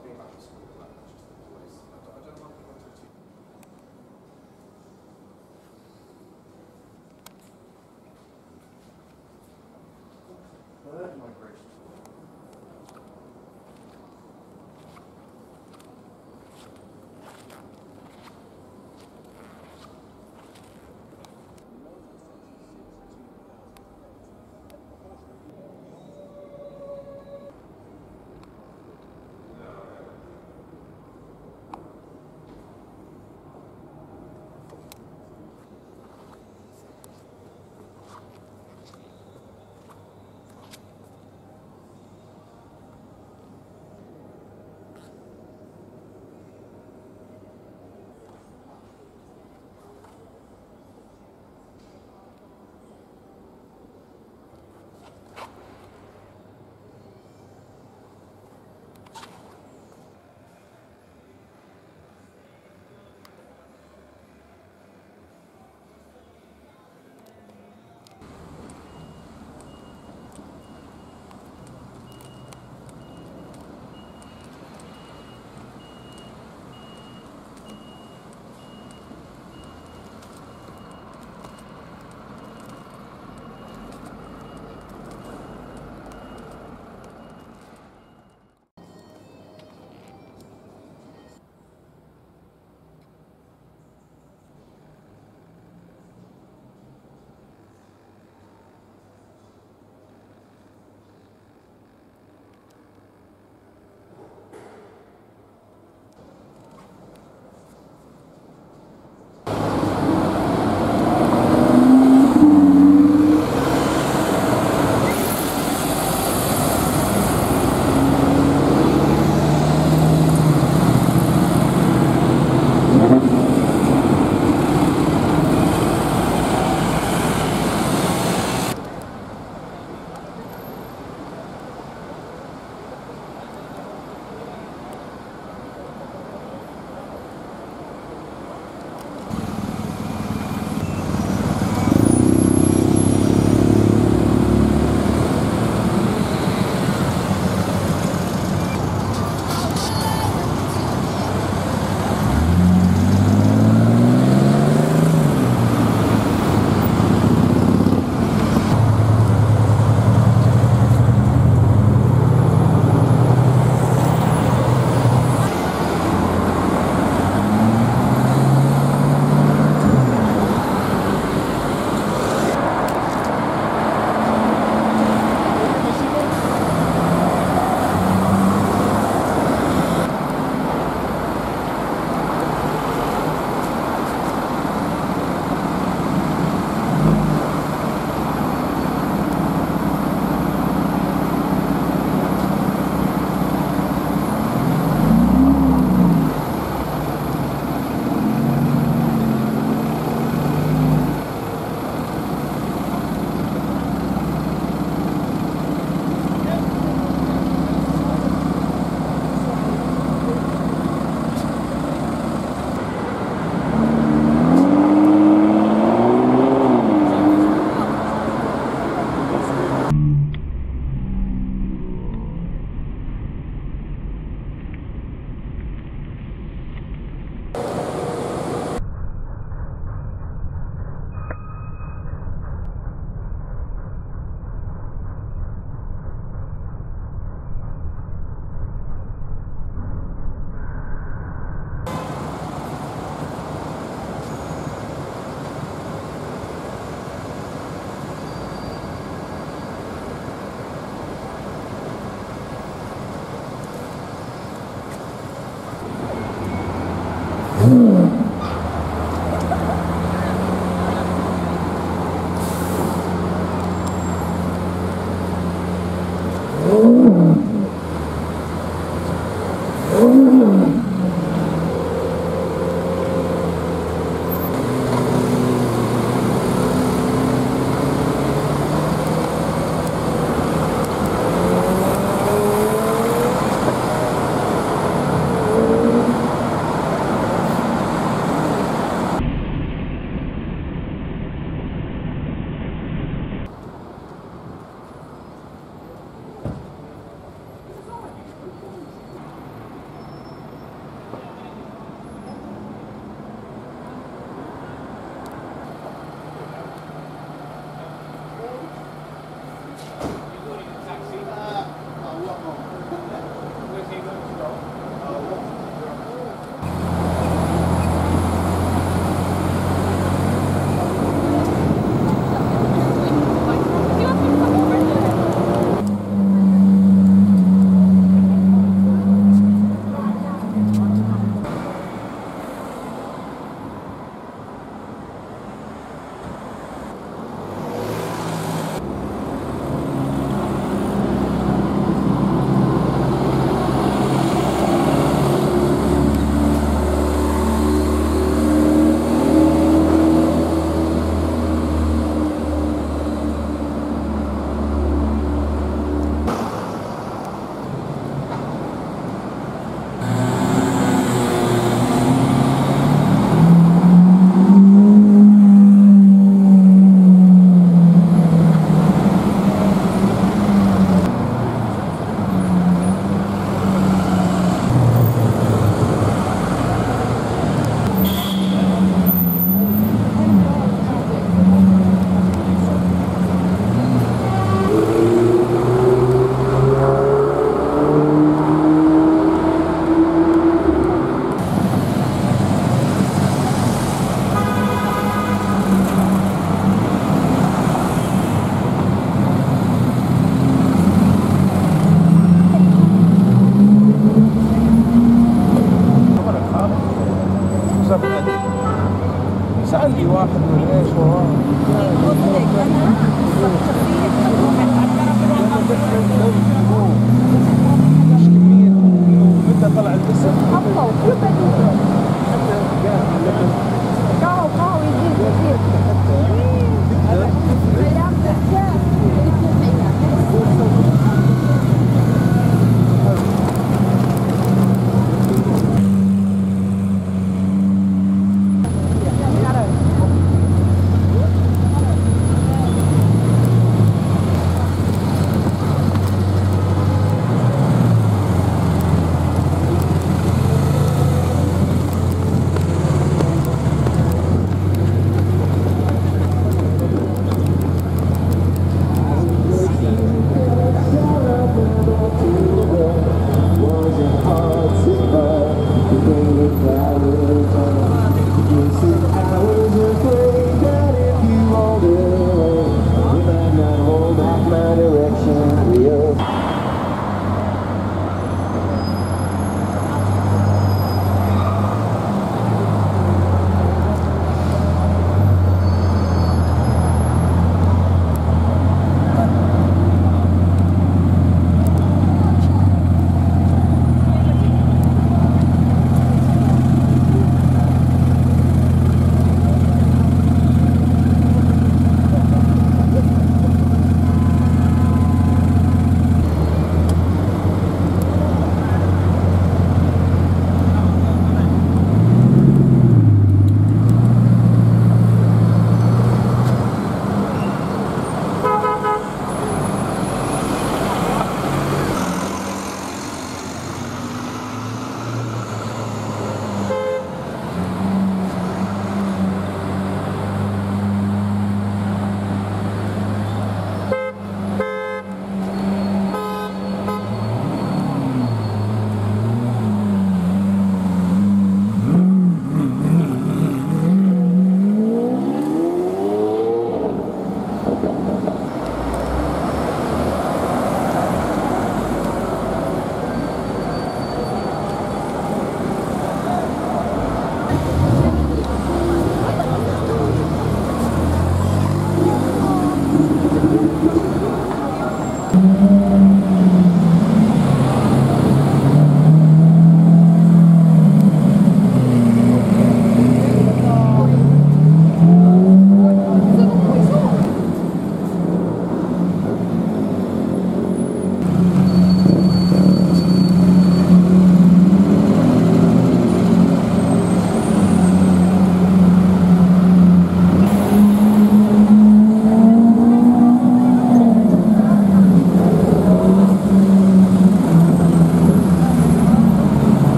love being back in school, like, that's just always, I don't like going to a team. Bird migration. بس عندي واحد من ايش وراء مش كمية انت طلعت لسه